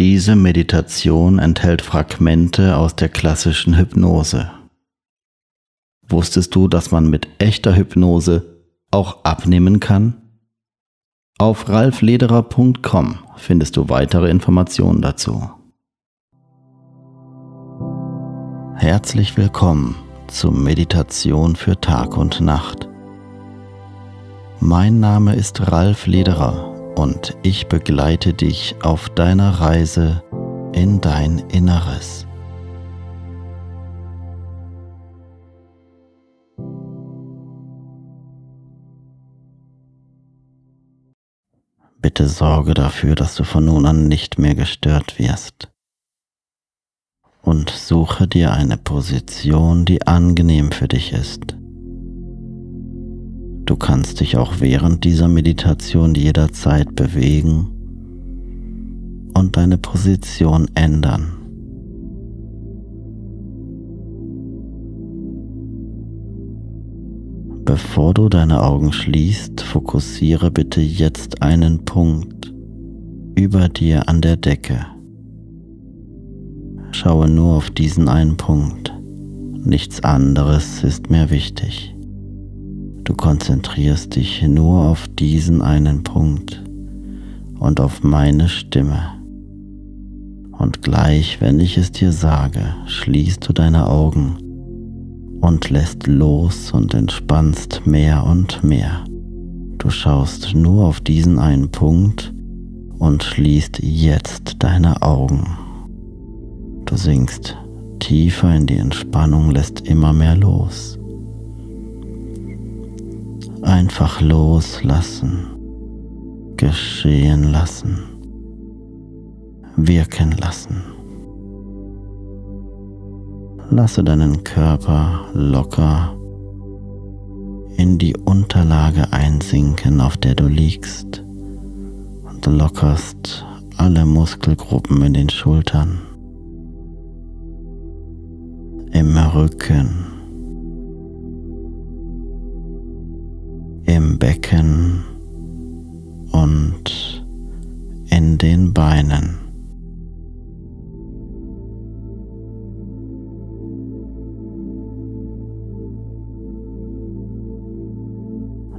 Diese Meditation enthält Fragmente aus der klassischen Hypnose. Wusstest du, dass man mit echter Hypnose auch abnehmen kann? Auf ralflederer.com findest du weitere Informationen dazu. Herzlich willkommen zur Meditation für Tag und Nacht. Mein Name ist Ralf Lederer. Und ich begleite dich auf deiner Reise in dein Inneres. Bitte sorge dafür, dass du von nun an nicht mehr gestört wirst. Und suche dir eine Position, die angenehm für dich ist. Du kannst dich auch während dieser Meditation jederzeit bewegen und deine Position ändern. Bevor du deine Augen schließt, fokussiere bitte jetzt einen Punkt über dir an der Decke. Schaue nur auf diesen einen Punkt. Nichts anderes ist mehr wichtig. Du konzentrierst dich nur auf diesen einen Punkt und auf meine Stimme. Und gleich, wenn ich es dir sage, schließt du deine Augen und lässt los und entspannst mehr und mehr. Du schaust nur auf diesen einen Punkt und schließt jetzt deine Augen. Du sinkst tiefer in die Entspannung, lässt immer mehr los. Einfach loslassen, geschehen lassen, wirken lassen. Lasse deinen Körper locker in die Unterlage einsinken, auf der du liegst, und lockerst alle Muskelgruppen in den Schultern, im Rücken, im Becken und in den Beinen.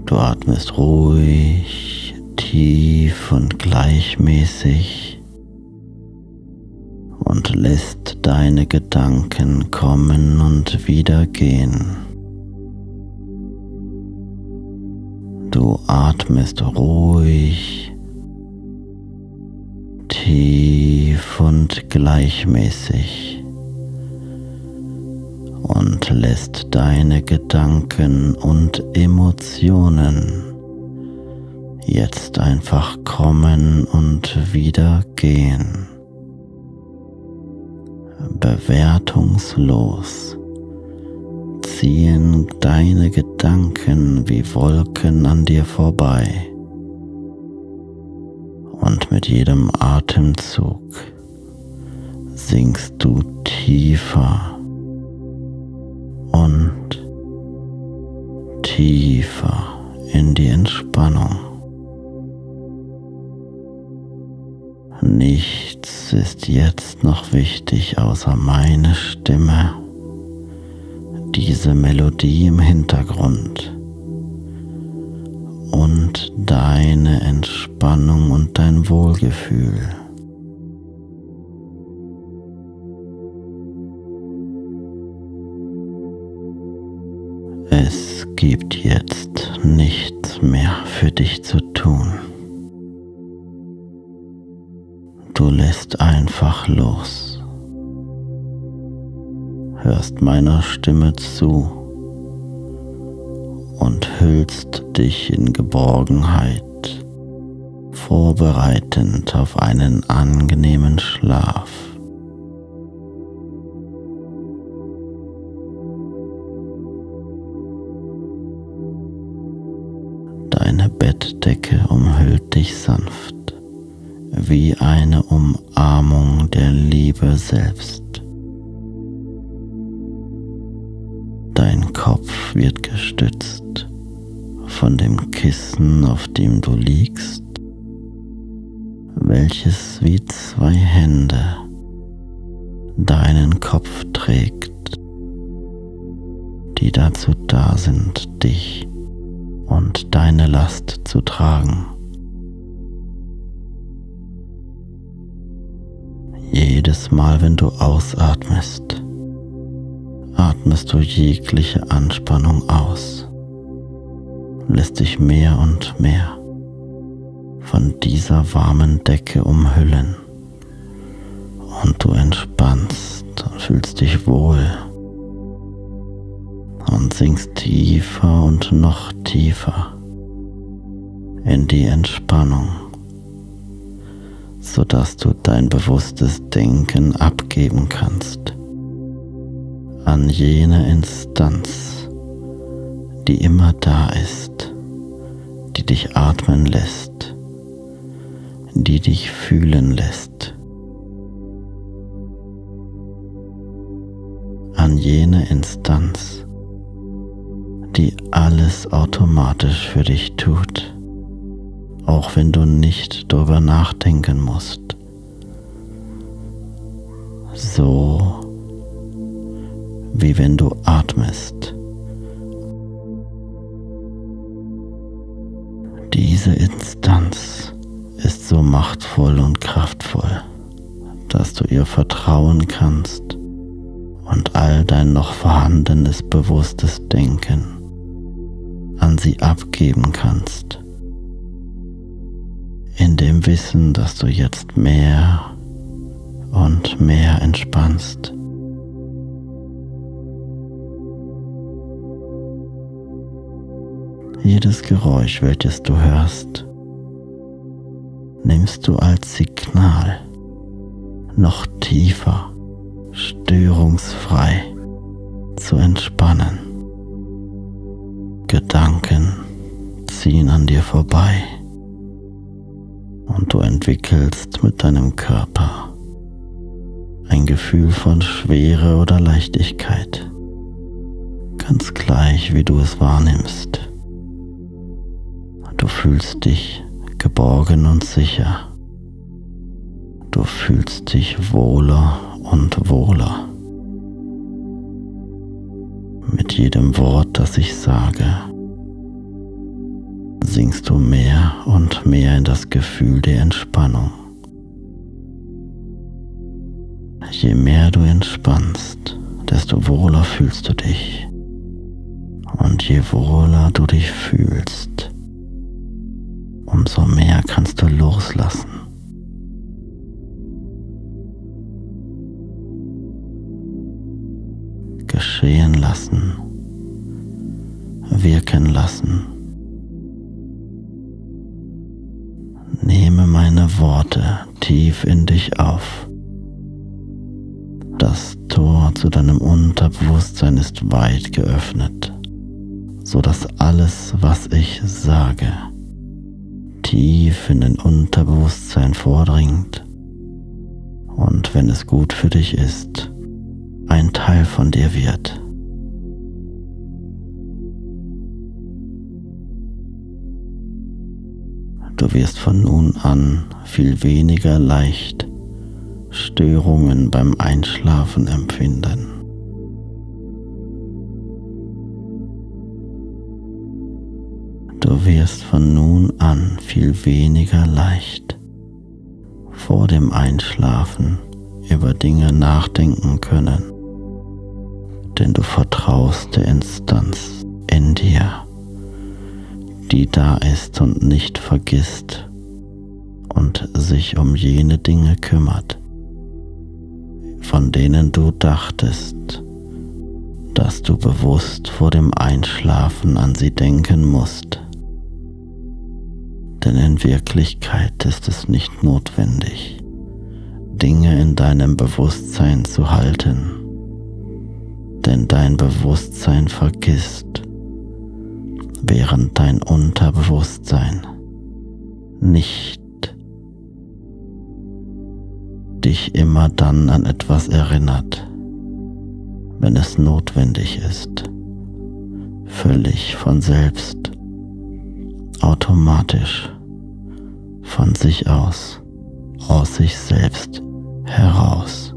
Du atmest ruhig, tief und gleichmäßig und lässt deine Gedanken kommen und wieder gehen. Du atmest ruhig, tief und gleichmäßig und lässt deine Gedanken und Emotionen jetzt einfach kommen und wieder gehen. Bewertungslos ziehen deine Gedanken wie Wolken an dir vorbei. Und mit jedem Atemzug sinkst du tiefer und tiefer in die Entspannung. Nichts ist jetzt noch wichtig außer meine Stimme. Diese Melodie im Hintergrund und deine Entspannung und dein Wohlgefühl. Es gibt jetzt nichts mehr für dich zu tun. Du lässt einfach los. Hörst meiner Stimme zu und hüllst dich in Geborgenheit, vorbereitend auf einen angenehmen Schlaf. Deine Bettdecke umhüllt dich sanft, wie eine Umarmung der Liebe selbst. Dein Kopf wird gestützt von dem Kissen, auf dem du liegst, welches wie zwei Hände deinen Kopf trägt, die dazu da sind, dich und deine Last zu tragen. Jedes Mal, wenn du ausatmest, atmest du jegliche Anspannung aus, lässt dich mehr und mehr von dieser warmen Decke umhüllen und du entspannst und fühlst dich wohl und sinkst tiefer und noch tiefer in die Entspannung, sodass du dein bewusstes Denken abgeben kannst an jene Instanz, die immer da ist, die dich atmen lässt, die dich fühlen lässt, an jene Instanz, die alles automatisch für dich tut, auch wenn du nicht darüber nachdenken musst. So wie wenn du atmest. Diese Instanz ist so machtvoll und kraftvoll, dass du ihr vertrauen kannst und all dein noch vorhandenes bewusstes Denken an sie abgeben kannst, in dem Wissen, dass du jetzt mehr und mehr entspannst. Jedes Geräusch, welches du hörst, nimmst du als Signal, noch tiefer, störungsfrei zu entspannen. Gedanken ziehen an dir vorbei und du entwickelst mit deinem Körper ein Gefühl von Schwere oder Leichtigkeit, ganz gleich wie du es wahrnimmst. Du fühlst dich geborgen und sicher. Du fühlst dich wohler und wohler. Mit jedem Wort, das ich sage, sinkst du mehr und mehr in das Gefühl der Entspannung. Je mehr du entspannst, desto wohler fühlst du dich. Und je wohler du dich fühlst, umso mehr kannst du loslassen. Geschehen lassen, wirken lassen. Nehme meine Worte tief in dich auf. Das Tor zu deinem Unterbewusstsein ist weit geöffnet, sodass alles, was ich sage, tief in dein Unterbewusstsein vordringt und, wenn es gut für dich ist, ein Teil von dir wird. Du wirst von nun an viel weniger leicht Störungen beim Einschlafen empfinden. Du wirst von nun an viel weniger leicht vor dem Einschlafen über Dinge nachdenken können, denn du vertraust der Instanz in dir, die da ist und nicht vergisst und sich um jene Dinge kümmert, von denen du dachtest, dass du bewusst vor dem Einschlafen an sie denken musst. Denn in Wirklichkeit ist es nicht notwendig, Dinge in deinem Bewusstsein zu halten, denn dein Bewusstsein vergisst, während dein Unterbewusstsein nicht dich immer dann an etwas erinnert, wenn es notwendig ist, völlig von selbst, automatisch, von sich aus, aus sich selbst heraus.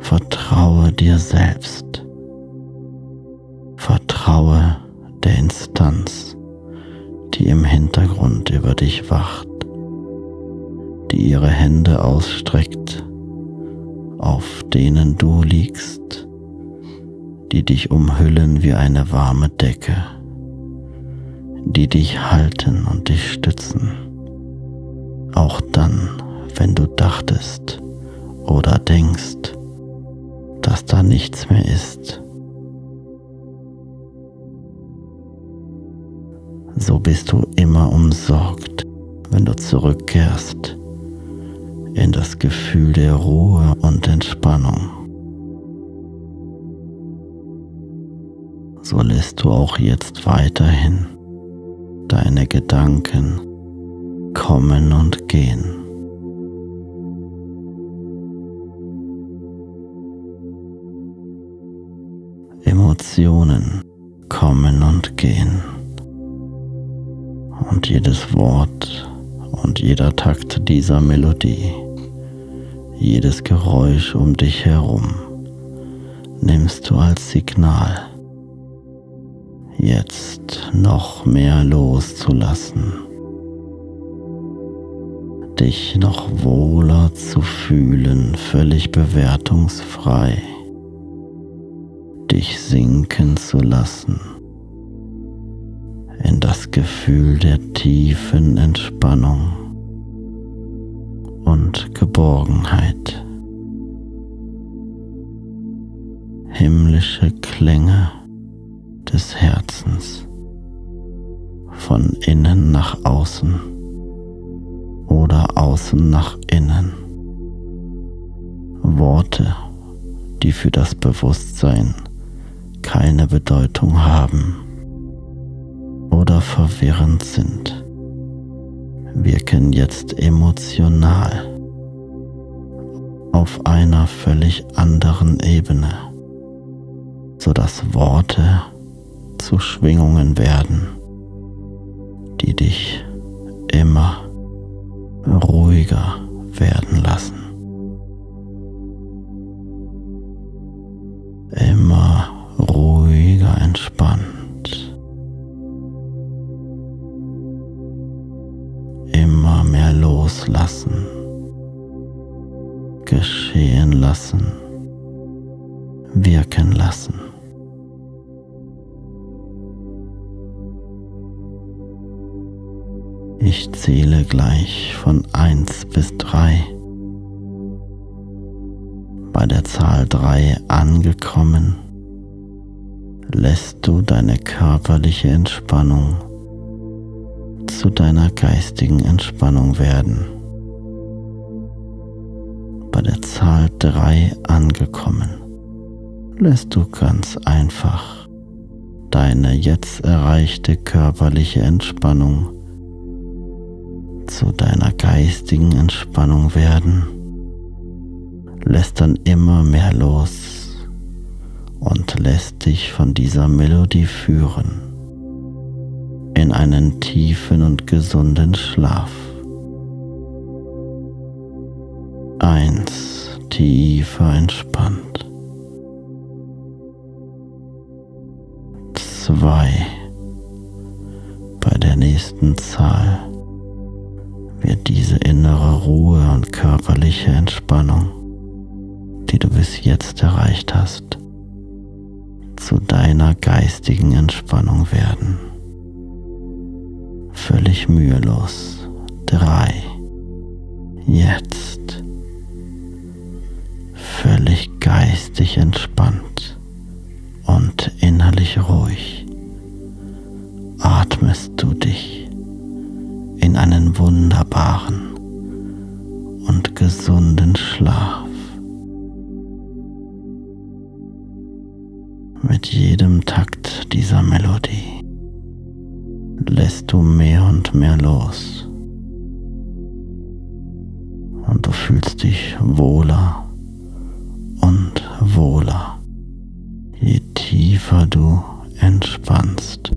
Vertraue dir selbst. Vertraue der Instanz, die im Hintergrund über dich wacht, die ihre Hände ausstreckt, auf denen du liegst, die dich umhüllen wie eine warme Decke, die dich halten und dich stützen, auch dann, wenn du dachtest oder denkst, dass da nichts mehr ist. So bist du immer umsorgt, wenn du zurückkehrst in das Gefühl der Ruhe und Entspannung. So lässt du auch jetzt weiterhin deine Gedanken kommen und gehen. Emotionen kommen und gehen. Und jedes Wort und jeder Takt dieser Melodie, jedes Geräusch um dich herum, nimmst du als Signal, jetzt noch mehr loszulassen, dich noch wohler zu fühlen, völlig bewertungsfrei, dich sinken zu lassen in das Gefühl der tiefen Entspannung und Geborgenheit. Himmlische Klänge des Herzens, von innen nach außen oder außen nach innen. Worte, die für das Bewusstsein keine Bedeutung haben oder verwirrend sind, wirken jetzt emotional auf einer völlig anderen Ebene, sodass Worte zu Schwingungen werden, die dich immer ruhiger werden lassen, immer ruhiger entspannen. Loslassen, geschehen lassen, wirken lassen. Ich zähle gleich von 1 bis 3. Bei der Zahl 3 angekommen, lässt du deine körperliche Entspannung zu deiner geistigen Entspannung werden. Bei der Zahl 3 angekommen, lässt du ganz einfach deine jetzt erreichte körperliche Entspannung zu deiner geistigen Entspannung werden, lässt dann immer mehr los und lässt dich von dieser Melodie führen in einen tiefen und gesunden Schlaf. 1, tiefer entspannt. 2, bei der nächsten Zahl wird diese innere Ruhe und körperliche Entspannung, die du bis jetzt erreicht hast, zu deiner geistigen Entspannung werden. Völlig mühelos. 3. Jetzt. Völlig geistig entspannt und innerlich ruhig atmest du dich in einen wunderbaren und gesunden Schlaf. Mit jedem Takt dieser Melodie lässt du mehr und mehr los und du fühlst dich wohler und wohler, je tiefer du entspannst.